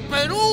¡Viva Perú!